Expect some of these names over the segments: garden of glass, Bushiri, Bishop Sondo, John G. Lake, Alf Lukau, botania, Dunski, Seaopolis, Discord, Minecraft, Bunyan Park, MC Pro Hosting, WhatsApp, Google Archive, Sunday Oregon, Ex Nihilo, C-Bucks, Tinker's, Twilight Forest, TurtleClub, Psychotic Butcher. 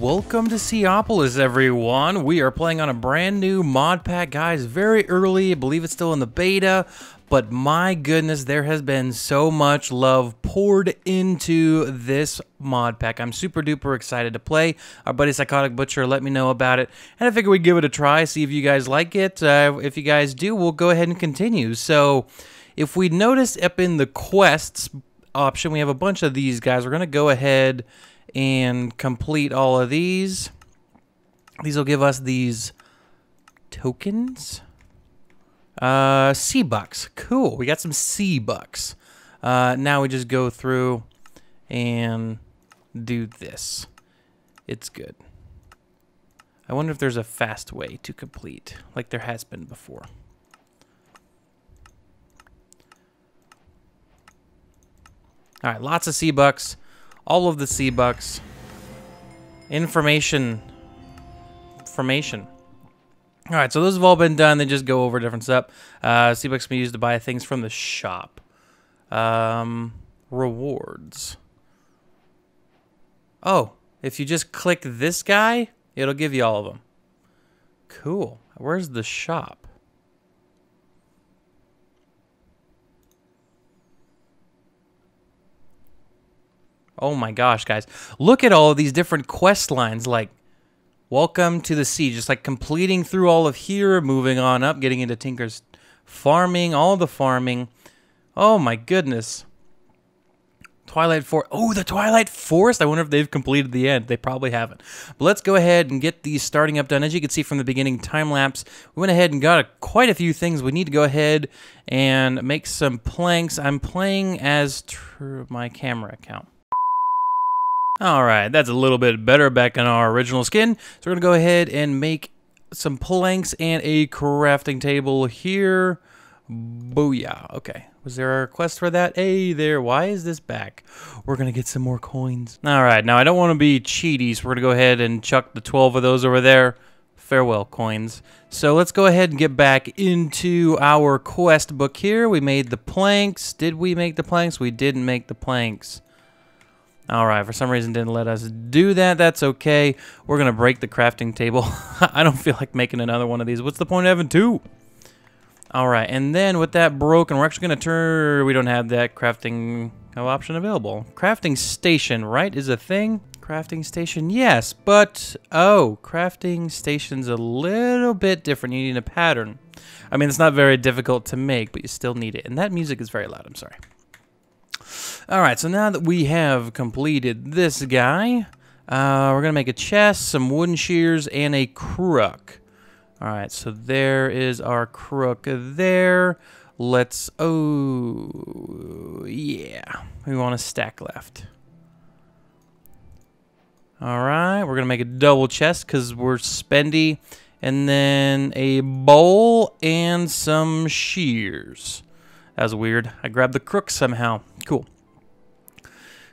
welcome to Seaopolis, everyone. We are playing on a brand new mod pack, guys. Very early, I believe it's still in the beta, but my goodness, there has been so much love poured into this mod pack. I'm super duper excited to play. Our buddy Psychotic Butcher let me know about it, and I figured we'd give it a try, see if you guys like it. If you guys do, we'll go ahead and continue. So if we notice up in the quests option, we have a bunch of these guys. We're going to go ahead and complete all of these. These will give us these tokens. C-Bucks. Cool. We got some C-Bucks. Now we just go through and do this. It's good. I wonder if there's a fast way to complete, like there has been before. All right, lots of C-Bucks. All of the C-Bucks. Information. All right, so those have all been done. They just go over different stuff. C-Bucks can be used to buy things from the shop. Rewards. Oh, if you just click this guy, it'll give you all of them. Cool. Where's the shop? Oh my gosh, guys. Look at all of these different quest lines, like Welcome to the Sea, just like completing through all of here, moving on up, getting into Tinker's farming, all the farming. Oh my goodness. Twilight Forest. Oh, the Twilight Forest. I wonder if they've completed the end. They probably haven't. But let's go ahead and get these starting up done. As you can see from the beginning time lapse, we went ahead and got quite a few things. We need to go ahead and make some planks. I'm playing as my camera account. All right, that's a little bit better, back in our original skin. So we're gonna go ahead and make some planks and a crafting table here. Booyah, okay. Was there a request for that? Hey there, why is this back? We're gonna get some more coins. All right, now I don't wanna be cheaty, so we're gonna go ahead and chuck the 12 of those over there. Farewell, coins. So let's go ahead and get back into our quest book here. We made the planks. Did we make the planks? We didn't make the planks. All right, for some reason didn't let us do that. That's okay. We're going to break the crafting table. I don't feel like making another one of these. What's the point of having two? All right, and then with that broken, we're actually going to turn... We don't have that crafting option available. Crafting station, right, is a thing? Crafting station, yes, but... Oh, crafting station's a little bit different. You need a pattern. I mean, it's not very difficult to make, but you still need it. And that music is very loud. I'm sorry. All right, so now that we have completed this guy, we're going to make a chest, some wooden shears, and a crook. All right, so there is our crook there. Let's, oh, yeah. We want a stack left. All right, we're going to make a double chest because we're spendy. And then a bowl and some shears. That was weird. I grabbed the crook somehow. Cool.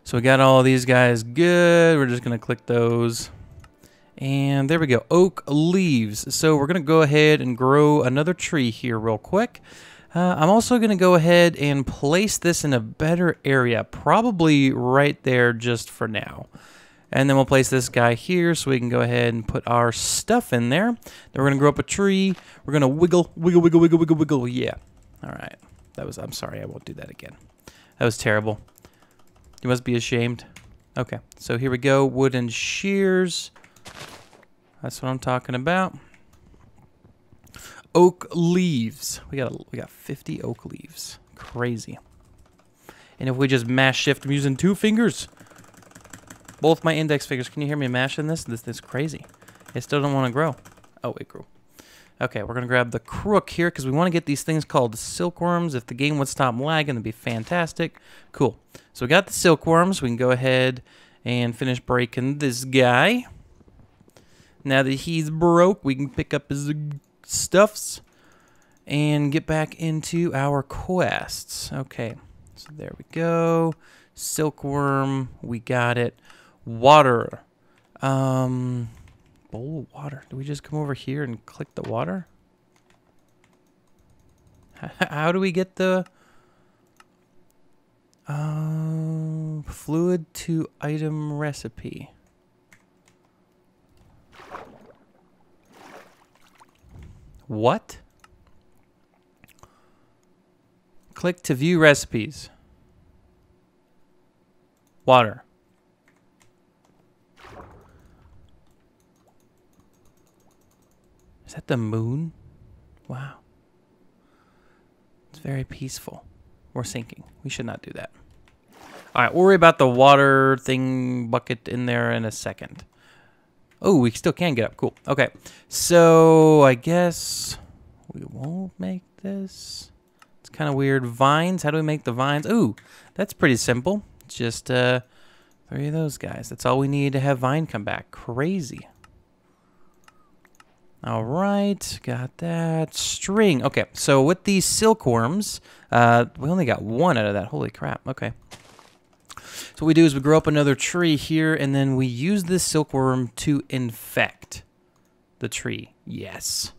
So we got all these guys good. We're just going to click those. And there we go. Oak leaves. So we're going to go ahead and grow another tree here real quick. I'm also going to go ahead and place this in a better area. Probably right there just for now. And then we'll place this guy here so we can go ahead and put our stuff in there. Then we're going to grow up a tree. We're going to wiggle, wiggle, wiggle, wiggle, wiggle, wiggle. Yeah. All right. That was, I'm sorry, I won't do that again. That was terrible. You must be ashamed. Okay, so here we go, wooden shears. That's what I'm talking about. Oak leaves. We got 50 oak leaves. Crazy. And if we just mash shift, I'm using two fingers. Both my index fingers. Can you hear me mashing this? This is crazy. It still don't want to grow. Oh, it grew. Okay, we're going to grab the crook here because we want to get these things called silkworms. If the game would stop lagging, that'd be fantastic. Cool. So we got the silkworms. We can go ahead and finish breaking this guy. Now that he's broke, we can pick up his stuffs and get back into our quests. Okay, so there we go. Silkworm, we got it. Water. Bowl of water. Do we just come over here and click the water? How do we get the fluid to item recipe? What? Click to view recipes. Water. Is that the moon? Wow. It's very peaceful. We're sinking. We should not do that. All right, we'll worry about the water thing bucket in there in a second. Oh, we still can get up. Cool. Okay. So I guess we won't make this. It's kind of weird. Vines. How do we make the vines? Ooh, that's pretty simple. Just three of those guys. That's all we need to have vine come back. Crazy. All right, got that string. Okay, so with these silkworms, we only got one out of that. Holy crap. Okay. So what we do is we grow up another tree here, and then we use this silkworm to infect the tree. Yes.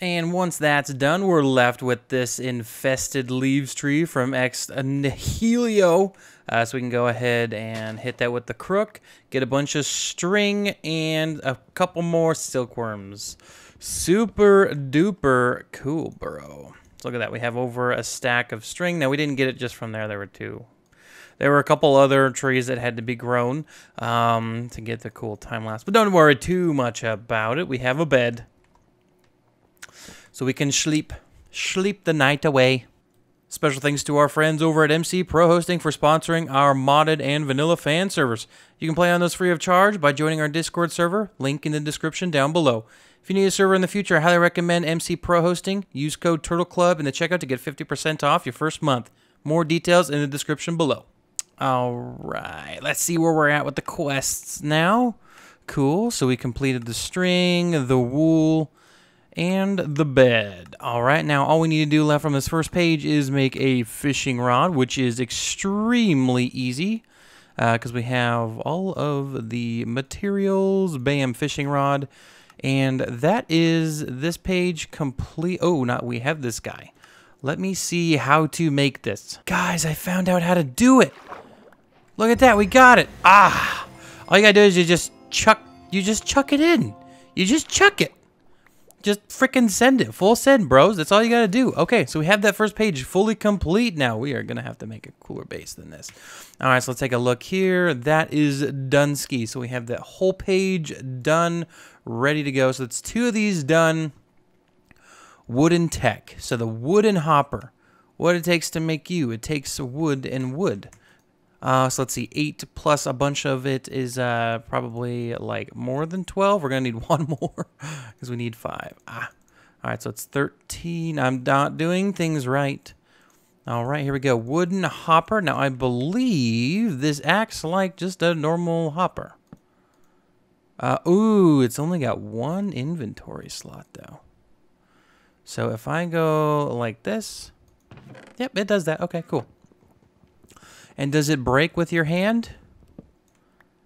And once that's done, we're left with this infested leaves tree from Ex Nihilo. So we can go ahead and hit that with the crook, get a bunch of string, and a couple more silkworms. Super duper cool, bro. So look at that. We have over a stack of string. Now, we didn't get it just from there. There were two. There were a couple other trees that had to be grown to get the cool time lapse. But don't worry too much about it. We have a bed. So we can sleep the night away. Special thanks to our friends over at MC Pro Hosting for sponsoring our modded and vanilla fan servers. You can play on those free of charge by joining our Discord server, link in the description down below. If you need a server in the future, I highly recommend MC Pro Hosting. Use code TurtleClub in the checkout to get 50% off your first month. More details in the description below. All right, let's see where we're at with the quests now. Cool, so we completed the string, the wool, and the bed. All right, now all we need to do left from this first page is make a fishing rod, which is extremely easy because we have all of the materials. Bam, fishing rod. And that is this page complete. Oh, not we have this guy. Let me see how to make this. Guys, I found out how to do it. Look at that, we got it. Ah, all you gotta do is you just chuck it in. You just chuck it. Just frickin' send it. Full send, bros. That's all you gotta do. Okay, so we have that first page fully complete now. We are gonna have to make a cooler base than this. All right, so let's take a look here. That is Dunski. So we have that whole page done, ready to go. So it's two of these done. Wooden tech. So the wooden hopper. What it takes to make you. It takes wood and wood. So let's see, 8 plus a bunch of it is probably like more than 12. We're going to need one more because we need 5. Ah. All right, so it's 13. I'm not doing things right. All right, here we go. Wooden hopper. Now, I believe this acts like just a normal hopper. Ooh, it's only got one inventory slot, though. So if I go like this, yep, it does that. Okay, cool. And does it break with your hand?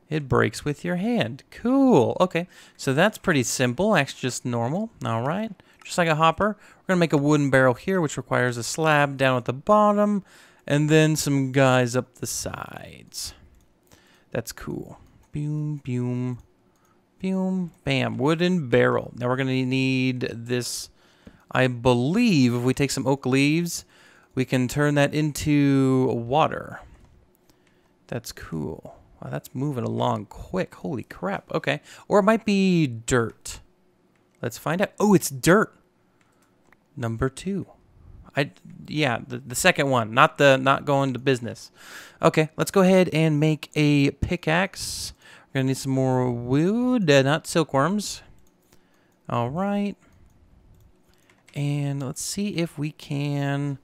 It breaks with your hand. Cool. Okay. So that's pretty simple. That's just normal. All right. Just like a hopper. We're going to make a wooden barrel here, which requires a slab down at the bottom and then some guys up the sides. That's cool. Boom, boom, boom, bam. Wooden barrel. Now we're going to need this, I believe, if we take some oak leaves, we can turn that into water. That's cool. Wow, that's moving along quick. Holy crap. Okay. Or it might be dirt. Let's find out. Oh, it's dirt. Number 2. Yeah, the second one. Not going to business. Okay, let's go ahead and make a pickaxe. We're gonna need some more wood, not silkworms. All right. And let's see if we can.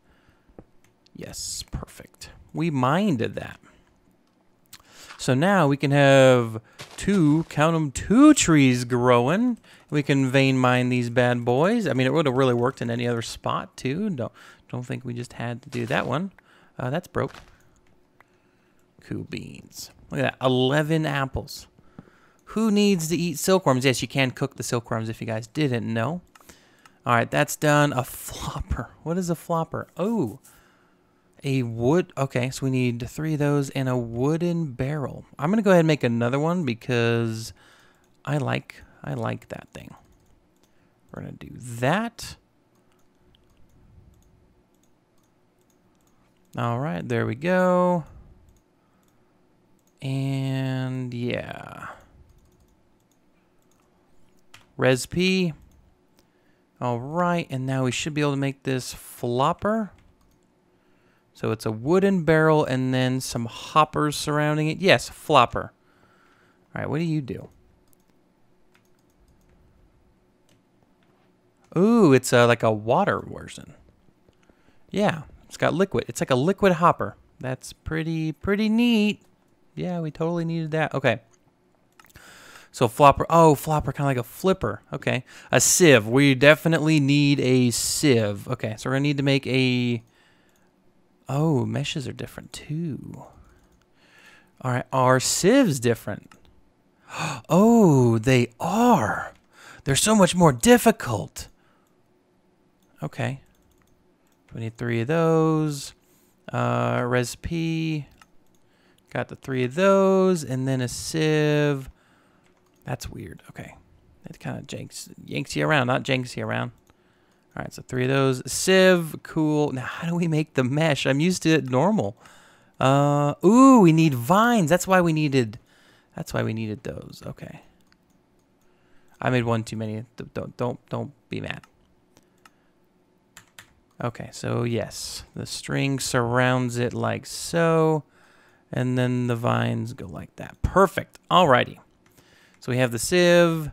Yes, perfect. We mined that. So now we can have two, count them, 2 trees growing. We can vein mine these bad boys. I mean, it would have really worked in any other spot too. Don't think we just had to do that one. That's broke. Cool beans. Look at that, 11 apples. Who needs to eat silkworms? Yes, you can cook the silkworms if you guys didn't know. All right, that's done. A flopper. What is a flopper? Oh, A wood, okay, so we need 3 of those and a wooden barrel. I'm gonna go ahead and make another one because I like that thing. We're gonna do that. All right, there we go. And yeah. Res P. All right, and now we should be able to make this flopper. So it's a wooden barrel and then some hoppers surrounding it. Yes, flopper. All right, what do you do? Ooh, it's like a water version. Yeah, it's got liquid. It's like a liquid hopper. That's pretty neat. Yeah, we totally needed that. Okay. So flopper. Oh, flopper, kind of like a flipper. Okay. A sieve. We definitely need a sieve. Okay, so we're going to need to make a... Oh, meshes are different too. All right, are sieves different? Oh, they are. They're so much more difficult. Okay. We need 3 of those. Res P. Got the 3 of those, and then a sieve. That's weird. Okay. It kind of yanks you around, not janks you around. All right, so 3 of those. Sieve, cool. Now, how do we make the mesh? I'm used to it normal. Ooh, we need vines. That's why we needed those. Okay. I made one too many. Don't be mad. Okay, so yes, the string surrounds it like so, and then the vines go like that. Perfect. Alrighty. So we have the sieve,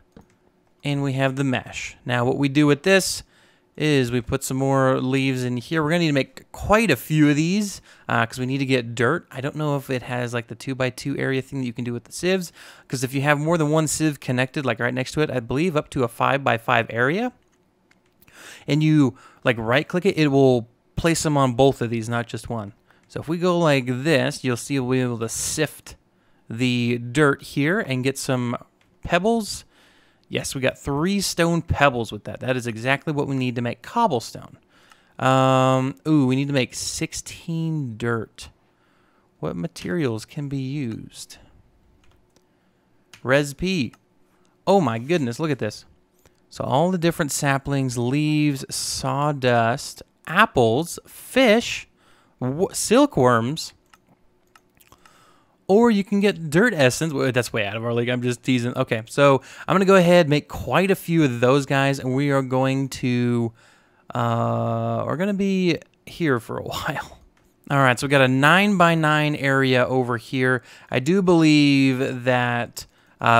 and we have the mesh. Now, what we do with this is we put some more leaves in here. We're gonna need to make quite a few of these because we need to get dirt. I don't know if it has like the 2x2 area thing that you can do with the sieves, because if you have more than one sieve connected, like right next to it, I believe up to a 5x5 area, and you like right click it, it will place them on both of these, not just one. So if we go like this, you'll see we'll be able to sift the dirt here and get some pebbles. Yes, we got 3 stone pebbles with that. That is exactly what we need to make cobblestone. Ooh, we need to make 16 dirt. What materials can be used? Res P. Oh my goodness, look at this. So all the different saplings, leaves, sawdust, apples, fish, silkworms, or you can get dirt essence. That's way out of our league. I'm just teasing. Okay, so I'm going to go ahead and make quite a few of those guys, and we are going to be here for a while. All right, so we got a 9x9 area over here. I do believe that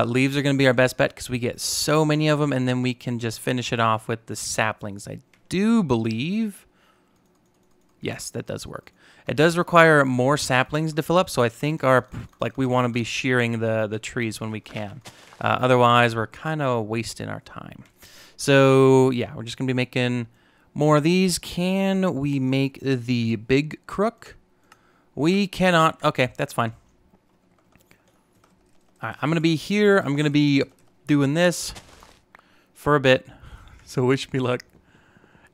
leaves are going to be our best bet because we get so many of them, and then we can just finish it off with the saplings. I do believe... Yes, that does work. It does require more saplings to fill up, so I think our we want to be shearing the trees when we can. Otherwise, we're kind of wasting our time. So yeah, we're just gonna be making more of these. Can we make the big crook? We cannot. Okay, that's fine. All right, I'm gonna be here. I'm gonna be doing this for a bit. So wish me luck.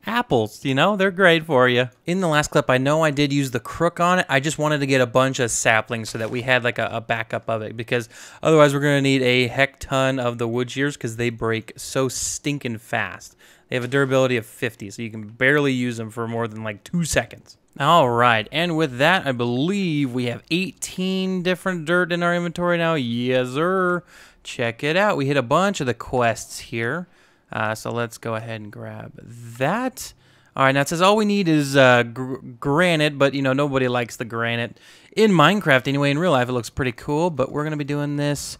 Apples, you know, they're great for you. In the last clip, I know I did use the crook on it. I just wanted to get a bunch of saplings so that we had like a backup of it, because otherwise we're going to need a heck ton of the wood shears because they break so stinking fast. They have a durability of 50, so you can barely use them for more than like 2 seconds. All right, and with that, I believe we have 18 different dirt in our inventory now. Yes, sir. Check it out. We hit a bunch of the quests here. So let's go ahead and grab that. All right, now it says all we need is granite, but, you know, nobody likes the granite. In Minecraft, anyway, in real life, it looks pretty cool, but we're going to be doing this.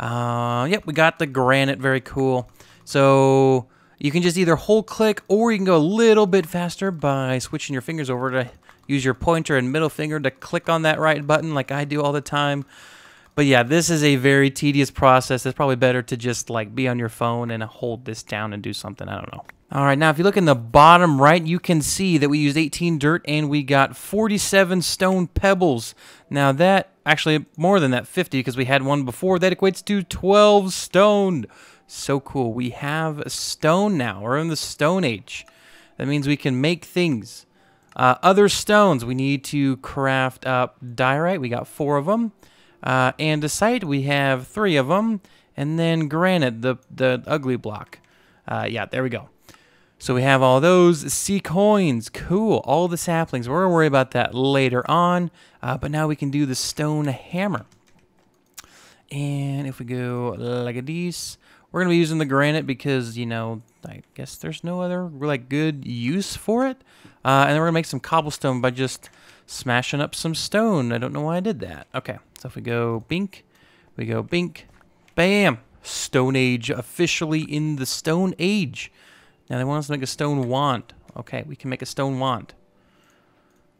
Yep, we got the granite. Very cool. So you can just either hold click, or you can go a little bit faster by switching your fingers over to use your pointer and middle finger to click on that right button like I do all the time. But yeah, this is a very tedious process. It's probably better to just like be on your phone and hold this down and do something. I don't know. All right, now if you look in the bottom right, you can see that we used 18 dirt and we got 47 stone pebbles. Now that, actually more than that, 50, because we had one before. That equates to 12 stone. So cool. We have stone now. We're in the Stone Age. That means we can make things. Other stones, we need to craft up diorite. We got 4 of them. Andesite, we have 3 of them. And then granite, the ugly block. Yeah, there we go. So we have all those sea coins. Cool. All the saplings. We're going to worry about that later on. But now we can do the stone hammer. And if we go like this, we're going to be using the granite because, you know, I guess there's no other like good use for it. And then we're going to make some cobblestone by just smashing up some stone. I don't know why I did that. Okay. So if we go bink, bam. Stone Age officially in the Stone Age. Now they want us to make a stone wand. Okay, we can make a stone wand.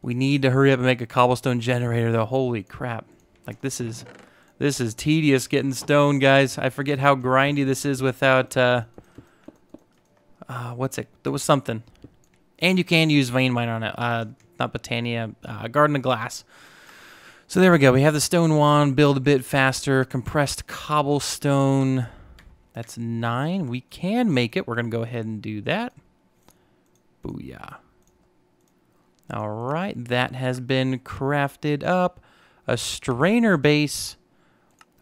We need to hurry up and make a cobblestone generator though. Holy crap. Like this is tedious getting stone, guys. I forget how grindy this is without what's it? There was something. And you can use vein mine on it. Not botania, garden of glass. So there we go. We have the stone wand, build a bit faster, compressed cobblestone. That's 9. We can make it. We're going to go ahead and do that. Booyah. All right. That has been crafted up. A strainer base.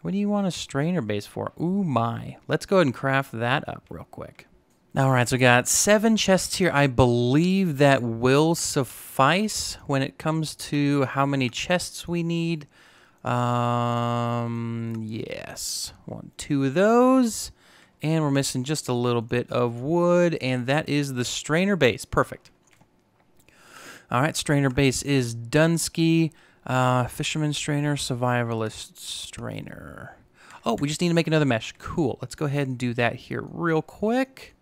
What do you want a strainer base for? Ooh, my. Let's go ahead and craft that up real quick. All right. So we got 7 chests here. I believe that will suffice when it comes to how many chests we need. Yes. Want 2 of those. And we're missing just a little bit of wood, and that is the strainer base. Perfect. All right, strainer base is Dunski, fisherman strainer, survivalist strainer. Oh, we just need to make another mesh. Cool. Let's go ahead and do that here real quick.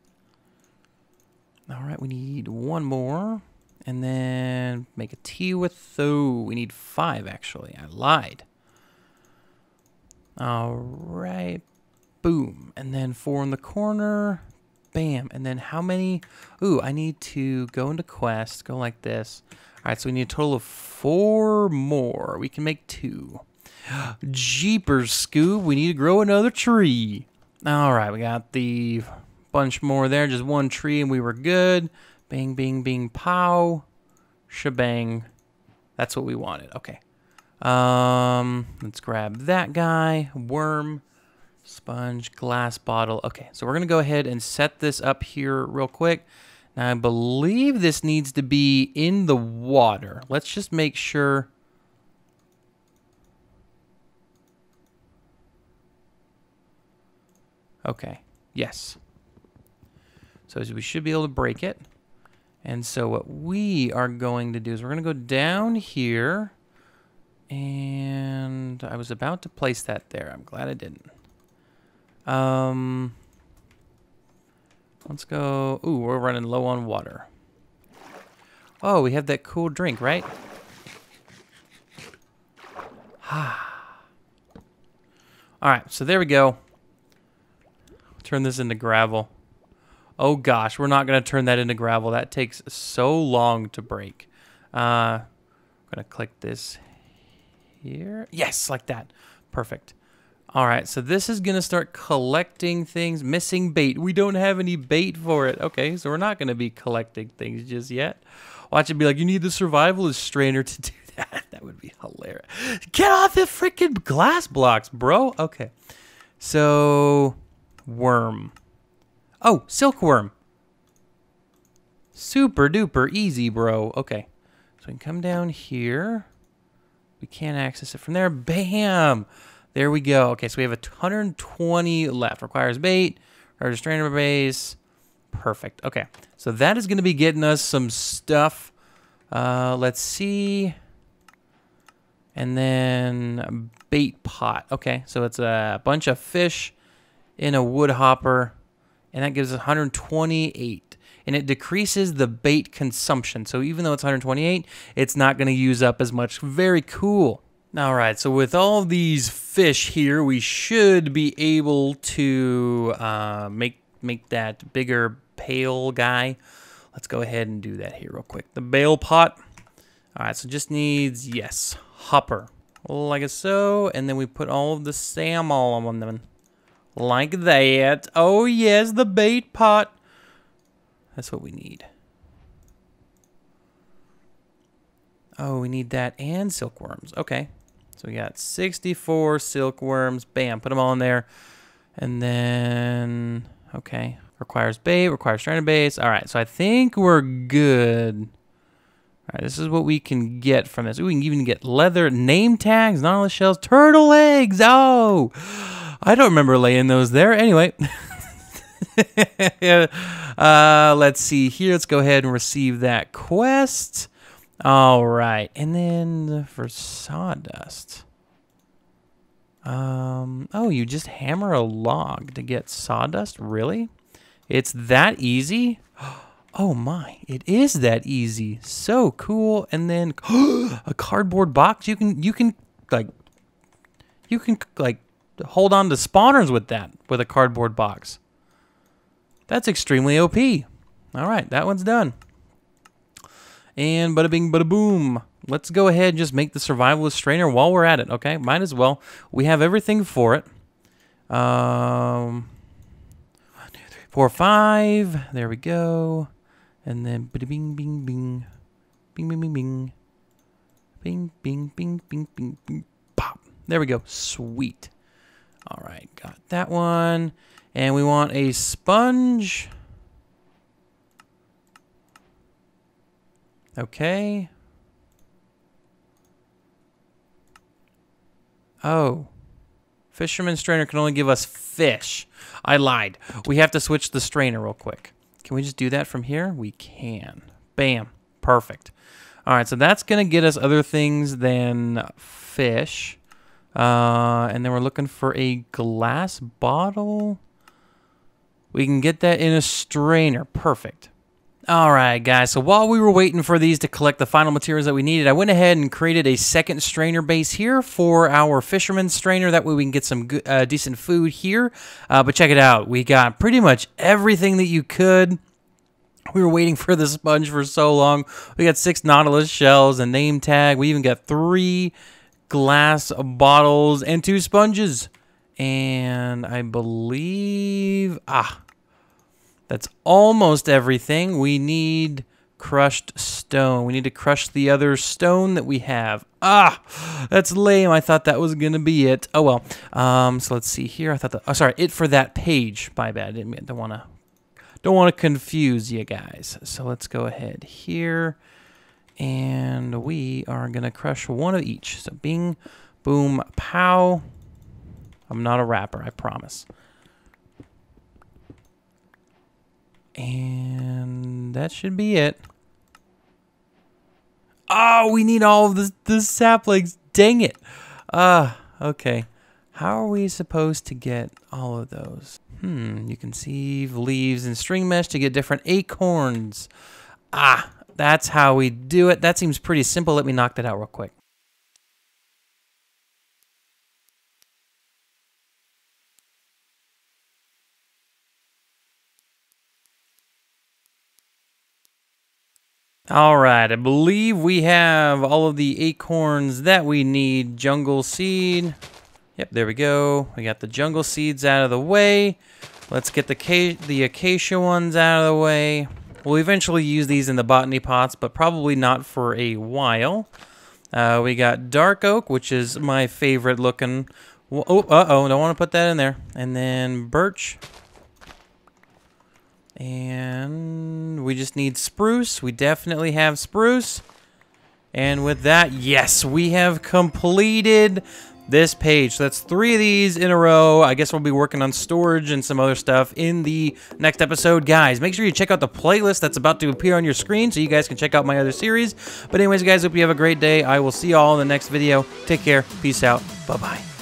All right, we need 1 more, and then make a T with though. We need 5 actually. I lied. All right. Boom, and then 4 in the corner, bam, and then how many? Ooh, I need to go into quest, go like this. All right, so we need a total of 4 more. We can make 2. Jeepers, Scoob, we need to grow another tree. All right, we got the bunch more there, just 1 tree, and we were good. Bing, bing, bing, pow, shebang. That's what we wanted, okay. Let's grab that guy, worm. Sponge, glass bottle. Okay, so we're going to go ahead and set this up here real quick. Now, I believe this needs to be in the water. Let's just make sure. Okay, yes. So we should be able to break it. And so what we are going to do is we're going to go down here. And I was about to place that there. I'm glad I didn't. Let's go. Ooh, we're running low on water. Oh, we have that cool drink, right? Ah. All right, so there we go. Turn this into gravel. Oh gosh, we're not gonna turn that into gravel. That takes so long to break. I'm gonna click this here. Yes, like that. Perfect. All right, so this is going to start collecting things. Missing bait. We don't have any bait for it. Okay, so we're not going to be collecting things just yet. Watch it be like, you need the survivalist strainer to do that. That would be hilarious. Get off the freaking glass blocks, bro. Okay, so worm. Oh, silkworm. Super duper easy, bro. Okay, so we can come down here. We can't access it from there. Bam. There we go. Okay, so we have 120 left. Requires bait, requires strainer base. Perfect. Okay, so that is going to be getting us some stuff. Let's see. And then a bait pot. Okay, so it's a bunch of fish in a wood hopper, and that gives us 128. And it decreases the bait consumption. So even though it's 128, it's not going to use up as much. Very cool. All right, so with all these fish here, we should be able to make that bigger pail guy. Let's go ahead and do that here real quick. The bale pot. All right, so just needs, yes, hopper. Like so, and then we put all of the salmon on them. Like that. Oh, yes, the bait pot. That's what we need. Oh, we need that and silkworms. Okay. So we got 64 silkworms. Bam, put them all in there. And then, okay. Requires bait, requires stranded baits. All right, so I think we're good. All right, this is what we can get from this. Ooh, we can even get leather, name tags, nautilus shells, turtle eggs. Oh, I don't remember laying those there. Anyway, let's see here. Let's go ahead and receive that quest. All right, and then for sawdust. Oh, you just hammer a log to get sawdust? Really? It's that easy? Oh my, it is that easy. So cool. And then a cardboard box. You can like hold on to spawners with that, with a cardboard box. That's extremely OP. All right, that one's done. And bada bing, bada boom. Let's go ahead and just make the survivalist strainer while we're at it, okay? Might as well. We have everything for it. 1, 2, 3, 4, 5. There we go. And then bada bing, bing, bing. Bing, bing, bing, bing. Bing, bing, bing, bing, bing, bing. Pop. There we go. Sweet. All right, got that one. And we want a sponge. Okay. Oh, fisherman strainer can only give us fish. I lied. We have to switch the strainer real quick. Can we just do that from here? We can. Bam. Perfect. All right, so that's going to get us other things than fish. And then we're looking for a glass bottle. We can get that in a strainer. Perfect. All right, guys, so while we were waiting for these to collect the final materials that we needed, I went ahead and created a second strainer base here for our fisherman strainer. That way we can get some good, decent food here. But check it out. We got pretty much everything that you could. We were waiting for the sponge for so long. We got 6 nautilus shells, a name tag. We even got 3 glass bottles and 2 sponges. And I believe... that's almost everything. We need crushed stone. We need to crush the other stone that we have. Ah, that's lame. I thought that was going to be it. Oh, well. So let's see here. I thought that, oh, sorry, it for that page. My bad. I didn't mean, don't want to confuse you guys. So let's go ahead here. And we are going to crush one of each. So bing, boom, pow. I'm not a rapper, I promise. And that should be it. Oh, we need all of the saplings. Dang it. Okay. How are we supposed to get all of those? You can see leaves and string mesh to get different acorns. That's how we do it. That seems pretty simple. Let me knock that out real quick. All right, I believe we have all of the acorns that we need. Jungle seed. Yep, there we go. We got the jungle seeds out of the way. Let's get the acacia ones out of the way. We'll eventually use these in the botany pots, but probably not for a while. We got dark oak, which is my favorite looking. Oh, uh-oh, don't want to put that in there. And then birch. And we just need spruce. We definitely have spruce. And with that, yes, we have completed this page. So that's 3 of these in a row. I guess we'll be working on storage and some other stuff in the next episode. Guys, make sure you check out the playlist that's about to appear on your screen so you guys can check out my other series. But anyways, guys, hope you have a great day. I will see you all in the next video. Take care. Peace out. Bye-bye.